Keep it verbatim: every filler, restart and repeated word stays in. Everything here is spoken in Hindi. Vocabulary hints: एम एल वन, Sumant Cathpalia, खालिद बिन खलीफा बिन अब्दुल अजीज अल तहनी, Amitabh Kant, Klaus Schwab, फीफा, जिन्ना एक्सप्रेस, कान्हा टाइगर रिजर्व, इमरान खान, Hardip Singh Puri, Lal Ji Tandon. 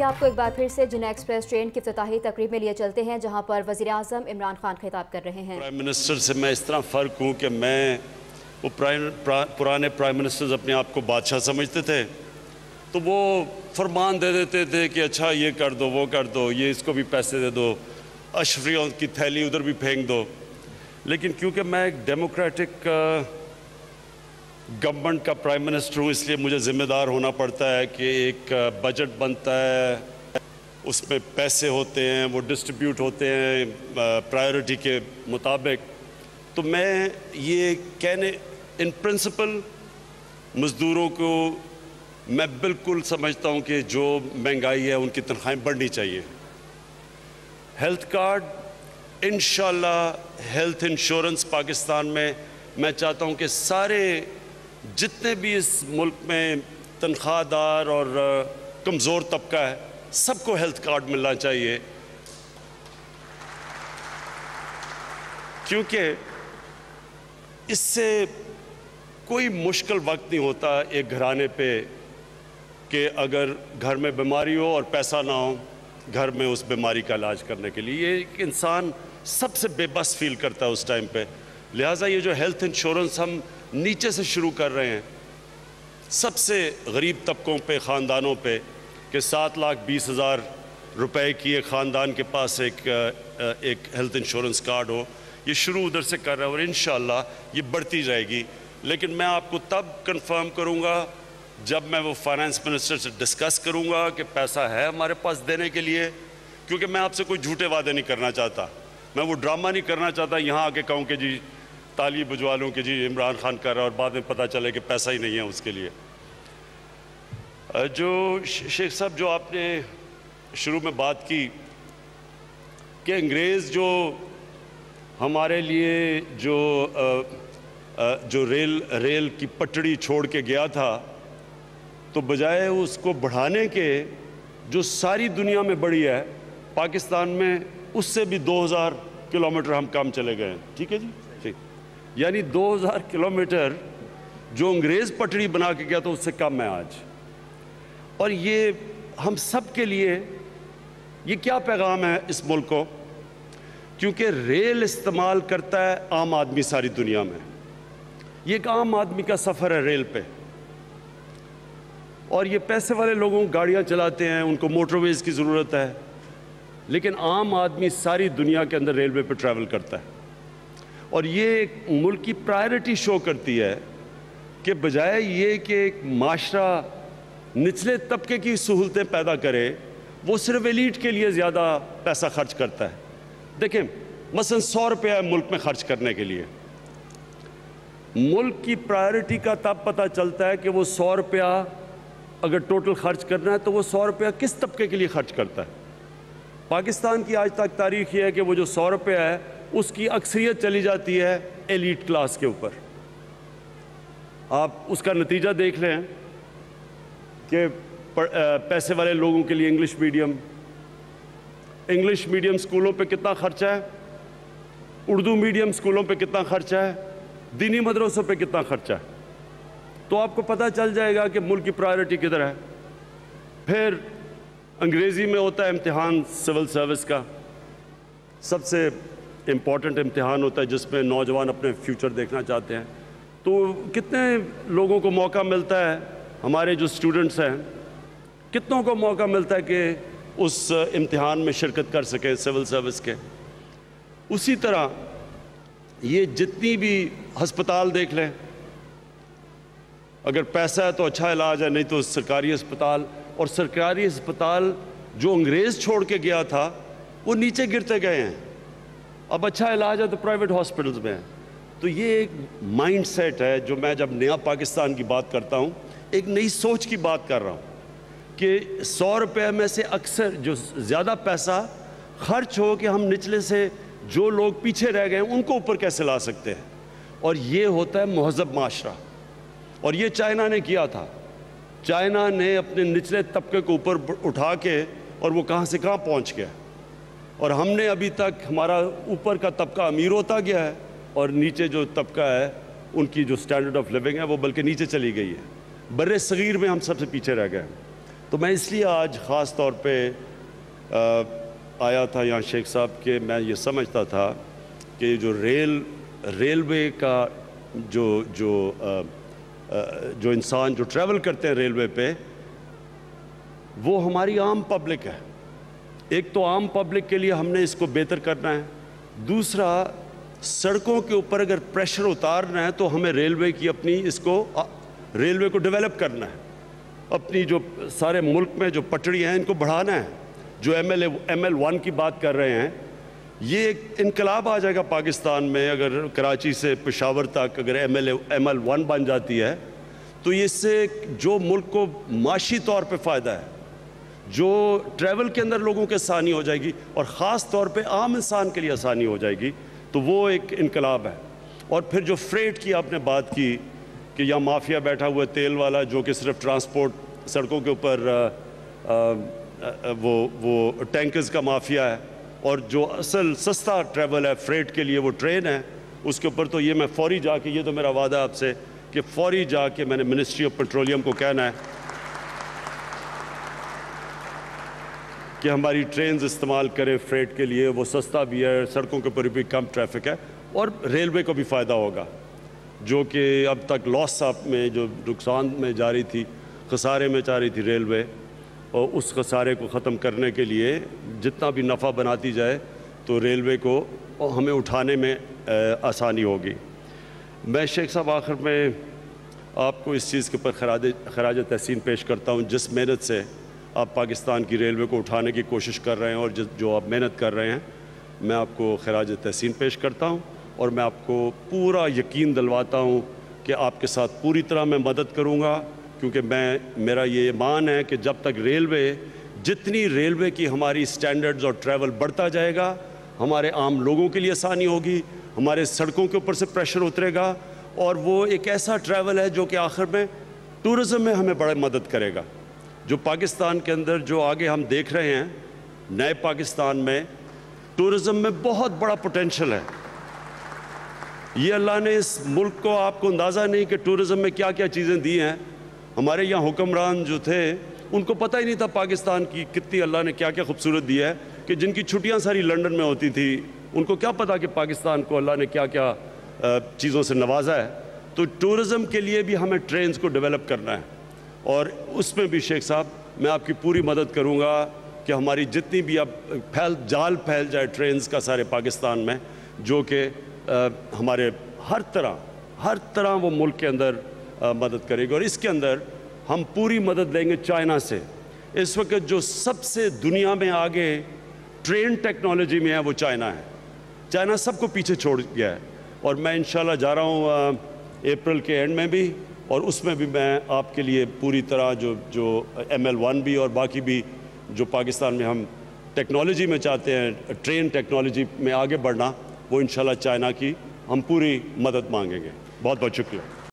देखिए आपको एक बार फिर से जिन्ना एक्सप्रेस ट्रेन की इफ्तिताही तकरीब में लिए चलते हैं, जहां पर वज़ीर-ए-आज़म इमरान खान खिताब कर रहे हैं। प्राइम मिनिस्टर से मैं इस तरह फ़र्क हूँ कि मैं वो प्राइम प्रा, पुराने प्राइम मिनिस्टर्स अपने आप को बादशाह समझते थे, तो वो फरमान दे देते थे कि अच्छा ये कर दो, वो कर दो, ये इसको भी पैसे दे दो, अशरियों की थैली उधर भी फेंक दो। लेकिन क्योंकि मैं एक डेमोक्रेटिक गवर्नमेंट का प्राइम मिनिस्टर हूँ, इसलिए मुझे ज़िम्मेदार होना पड़ता है कि एक बजट बनता है, उसमें पैसे होते हैं, वो डिस्ट्रीब्यूट होते हैं प्रायोरिटी के मुताबिक। तो मैं ये कहने इन प्रिंसिपल मज़दूरों को मैं बिल्कुल समझता हूँ कि जो महंगाई है उनकी तनख्वाहें बढ़नी चाहिए। हेल्थ कार्ड, इंशाल्लाह हेल्थ इंश्योरेंस पाकिस्तान में मैं चाहता हूँ कि सारे जितने भी इस मुल्क में तनख्वाहदार और कमज़ोर तबका है सबको हेल्थ कार्ड मिलना चाहिए, क्योंकि इससे कोई मुश्किल वक्त नहीं होता एक घराने पे कि अगर घर में बीमारी हो और पैसा ना हो घर में उस बीमारी का इलाज करने के लिए, ये इंसान सबसे बेबस फील करता है उस टाइम पे। लिहाजा ये जो हेल्थ इंश्योरेंस हम नीचे से शुरू कर रहे हैं सबसे गरीब तबकों पे, ख़ानदानों पे, कि सात लाख बीस हज़ार रुपए की एक ख़ानदान के पास एक एक हेल्थ इंश्योरेंस कार्ड हो, ये शुरू उधर से कर रहे हैं और इंशाल्लाह ये बढ़ती जाएगी। लेकिन मैं आपको तब कंफर्म करूँगा जब मैं वो फाइनेंस मिनिस्टर से डिस्कस करूँगा कि पैसा है हमारे पास देने के लिए, क्योंकि मैं आपसे कोई झूठे वादे नहीं करना चाहता, मैं वो ड्रामा नहीं करना चाहता यहाँ आके कहूँ कि जी ताली बुझवा लूँ कि जी इमरान खान कर रहा है और बाद में पता चले कि पैसा ही नहीं है उसके लिए। जो शेख साहब जो आपने शुरू में बात की कि अंग्रेज़ जो हमारे लिए जो आ, आ, जो रेल रेल की पटड़ी छोड़ के गया था, तो बजाय उसको बढ़ाने के जो सारी दुनिया में बड़ी है पाकिस्तान में उससे भी दो हज़ार किलोमीटर हम कम चले गए हैं। ठीक है जी, ठीक, यानी दो हज़ार किलोमीटर जो अंग्रेज़ पटड़ी बना के गया था उससे कम है आज। और ये हम सब के लिए ये क्या पैगाम है इस मुल्क को, क्योंकि रेल इस्तेमाल करता है आम आदमी सारी दुनिया में, ये एक आम आदमी का सफ़र है रेल पे, और ये पैसे वाले लोगों गाड़ियाँ चलाते हैं, उनको मोटरवेज़ की ज़रूरत है, लेकिन आम आदमी सारी दुनिया के अंदर रेलवे पे ट्रैवल करता है। और ये एक मुल्क की प्रायोरिटी शो करती है कि बजाय ये कि एक माशरा निचले तबके की सहूलतें पैदा करे, वो सिर्फ एलीट के लिए ज़्यादा पैसा खर्च करता है। देखें मसलन सौ रुपया मुल्क में खर्च करने के लिए, मुल्क की प्रायोरिटी का तब पता चलता है कि वो सौ रुपया अगर टोटल खर्च करना है तो वो सौ रुपया किस तबके के लिए खर्च करता है। पाकिस्तान की आज तक तारीख ये है कि वो जो सौ रुपया है उसकी अक्सरियत चली जाती है एलीट क्लास के ऊपर। आप उसका नतीजा देख लें कि पैसे वाले लोगों के लिए इंग्लिश मीडियम इंग्लिश मीडियम स्कूलों पे कितना खर्चा है, उर्दू मीडियम स्कूलों पे कितना खर्चा है, दीनी मदरसों पे कितना खर्चा है, तो आपको पता चल जाएगा कि मुल्क की प्रायोरिटी किधर है। फिर अंग्रेज़ी में होता है इम्तिहान सिविल सर्विस का, सबसे इम्पॉर्टेंट इम्तिहान होता है जिसमें नौजवान अपने फ्यूचर देखना चाहते हैं, तो कितने लोगों को मौका मिलता है, हमारे जो स्टूडेंट्स हैं कितनों को मौका मिलता है कि उस इम्तिहान में शिरकत कर सकें सिविल सर्विस के। उसी तरह ये जितनी भी हस्पताल देख लें, अगर पैसा है तो अच्छा इलाज है, नहीं तो सरकारी अस्पताल, और सरकारी अस्पताल जो अंग्रेज़ छोड़ के गया था वो नीचे गिरते गए हैं, अब अच्छा इलाज है तो प्राइवेट हॉस्पिटल्स में है। तो ये एक माइंडसेट है जो मैं जब नया पाकिस्तान की बात करता हूँ एक नई सोच की बात कर रहा हूँ कि सौ रुपये में से अक्सर जो ज़्यादा पैसा खर्च हो कि हम निचले से जो लोग पीछे रह गए उनको ऊपर कैसे ला सकते हैं, और ये होता है महज़ब माशरा। और ये चाइना ने किया था, चाइना ने अपने निचले तबके को ऊपर उठा के और वो कहाँ से कहाँ पहुँच गया, और हमने अभी तक हमारा ऊपर का तबका अमीर होता गया है और नीचे जो तबका है उनकी जो स्टैंडर्ड ऑफ लिविंग है वो बल्कि नीचे चली गई है, बर्रे सगीर में हम सबसे पीछे रह गए हैं। तो मैं इसलिए आज ख़ास तौर पे आया था यहाँ शेख साहब के। मैं ये समझता था कि जो रेल रेलवे का जो जो आ, आ, जो इंसान जो ट्रैवल करते हैं रेलवे पे, वो हमारी आम पब्लिक है। एक तो आम पब्लिक के लिए हमने इसको बेहतर करना है, दूसरा सड़कों के ऊपर अगर प्रेशर उतारना है तो हमें रेलवे की अपनी इसको रेलवे को डेवलप करना है, अपनी जो सारे मुल्क में जो पटड़ियाँ हैं इनको बढ़ाना है। जो M L एम एल वन की बात कर रहे हैं, ये एक इनकलाब आ जाएगा पाकिस्तान में अगर कराची से पेशावर तक अगर M L एम एल वन बन जाती है तो इससे जो मुल्क को माशी तौर पे फ़ायदा है, जो ट्रैवल के अंदर लोगों के आसानी हो जाएगी और ख़ास तौर पे आम इंसान के लिए आसानी हो जाएगी, तो वो एक इनकलाब है। और फिर जो फ्रेट की आपने बात की कि यहाँ माफिया बैठा हुआ तेल वाला जो कि सिर्फ ट्रांसपोर्ट सड़कों के ऊपर वो वो टैंकर्स का माफिया है, और जो असल सस्ता ट्रैवल है फ्रेट के लिए वो ट्रेन है, उसके ऊपर तो ये मैं फौरी जाके, ये तो मेरा वादा है आपसे कि फौरी जाके मैंने मिनिस्ट्री ऑफ पेट्रोलियम को कहना है कि हमारी ट्रेन्स इस्तेमाल करें फ्रेट के लिए, वो सस्ता भी है, सड़कों के ऊपर भी कम ट्रैफिक है और रेलवे को भी फ़ायदा होगा, जो कि अब तक लॉस आप में जो नुकसान में जा रही थी, खसारे में जा रही थी रेलवे, और उस खसारे को ख़त्म करने के लिए जितना भी नफ़ा बनाती जाए तो रेलवे को हमें उठाने में आसानी होगी। मैं शेख साहब आखिर में आपको इस चीज़ के ऊपर खराज खराज तहसीन पेश करता हूँ, जिस मेहनत से आप पाकिस्तान की रेलवे को उठाने की कोशिश कर रहे हैं और जिस जो आप मेहनत कर रहे हैं, मैं आपको खराज तहसीन पेश करता हूँ और मैं आपको पूरा यकीन दिलवाता हूँ कि आपके साथ पूरी तरह मैं मदद करूँगा, क्योंकि मैं मेरा ये ईमान है कि जब तक रेलवे जितनी रेलवे की हमारी स्टैंडर्ड्स और ट्रैवल बढ़ता जाएगा, हमारे आम लोगों के लिए आसानी होगी, हमारे सड़कों के ऊपर से प्रेशर उतरेगा और वो एक ऐसा ट्रैवल है जो कि आखिर में टूरिज़म में हमें बड़ी मदद करेगा। जो पाकिस्तान के अंदर जो आगे हम देख रहे हैं नए पाकिस्तान में, टूरिज़म में बहुत बड़ा पोटेंशल है। ये अल्लाह ने इस मुल्क को, आपको अंदाज़ा नहीं कि टूरिज़म में क्या क्या चीज़ें दी हैं। हमारे यहाँ हुक्मरान जो थे उनको पता ही नहीं था पाकिस्तान की कितनी अल्लाह ने क्या क्या खूबसूरत दिया है, कि जिनकी छुट्टियाँ सारी लंदन में होती थी, उनको क्या पता कि पाकिस्तान को अल्लाह ने क्या क्या चीज़ों से नवाजा है। तो टूरिज़म के लिए भी हमें ट्रेन्स को डेवलप करना है और उसमें भी शेख साहब मैं आपकी पूरी मदद करूँगा कि हमारी जितनी भी अब फैल जाल फैल जाए ट्रेन्स का सारे पाकिस्तान में, जो कि हमारे हर तरह हर तरह वो मुल्क के अंदर आ, मदद करेगी। और इसके अंदर हम पूरी मदद लेंगे चाइना से। इस वक्त जो सबसे दुनिया में आगे ट्रेन टेक्नोलॉजी में है वो चाइना है। चाइना सबको पीछे छोड़ गया है और मैं इंशाल्लाह जा रहा हूँ अप्रैल के एंड में भी, और उसमें भी मैं आपके लिए पूरी तरह जो जो एम एल वन भी और बाकी भी जो पाकिस्तान में हम टेक्नोलॉजी में चाहते हैं ट्रेन टेक्नोलॉजी में आगे बढ़ना, वो इंशाल्लाह चाइना की हम पूरी मदद मांगेंगे। बहुत बहुत शुक्रिया।